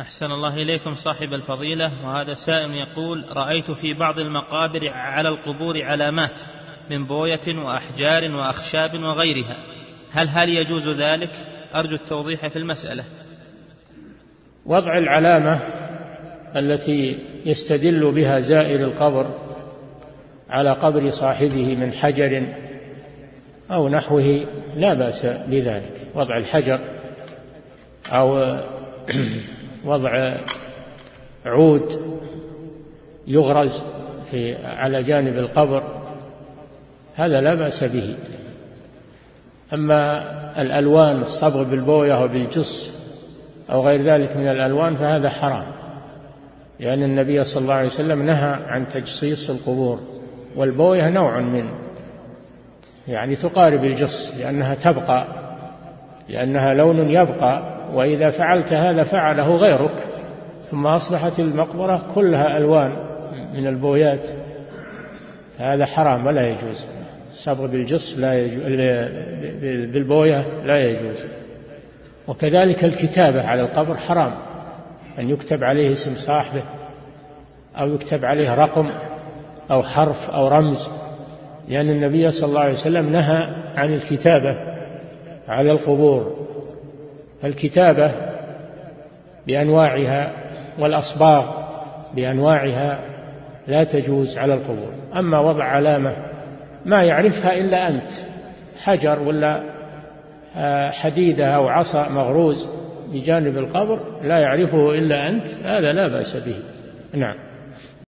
أحسن الله إليكم صاحب الفضيلة. وهذا السائل يقول: رأيت في بعض المقابر على القبور علامات من بوية وأحجار وأخشاب وغيرها، هل يجوز ذلك؟ أرجو التوضيح في المسألة. وضع العلامة التي يستدل بها زائر القبر على قبر صاحبه من حجر أو نحوه لا بأس بذلك، وضع الحجر أو وضع عود يغرز على جانب القبر، هذا لا بأس به. أما الألوان، الصبغ بالبوية وبالجص أو غير ذلك من الألوان، فهذا حرام، لأن النبي صلى الله عليه وسلم نهى عن تجصيص القبور. والبوية نوع من، يعني تقارب الجص، لأنها تبقى، لأنها لون يبقى، وإذا فعلت هذا فعله غيرك، ثم أصبحت المقبرة كلها ألوان من البويات، هذا حرام ولا يجوز. الصبغ بالجص لا يجوز، بالبوية لا يجوز. وكذلك الكتابة على القبر حرام، أن يكتب عليه اسم صاحبه أو يكتب عليه رقم أو حرف أو رمز، لأن النبي صلى الله عليه وسلم نهى عن الكتابة على القبور. فالكتابة بأنواعها والأصباغ بأنواعها لا تجوز على القبور. أما وضع علامة ما يعرفها إلا أنت، حجر ولا حديدة أو عصا مغروز بجانب القبر لا يعرفه إلا أنت، هذا لا بأس به. نعم.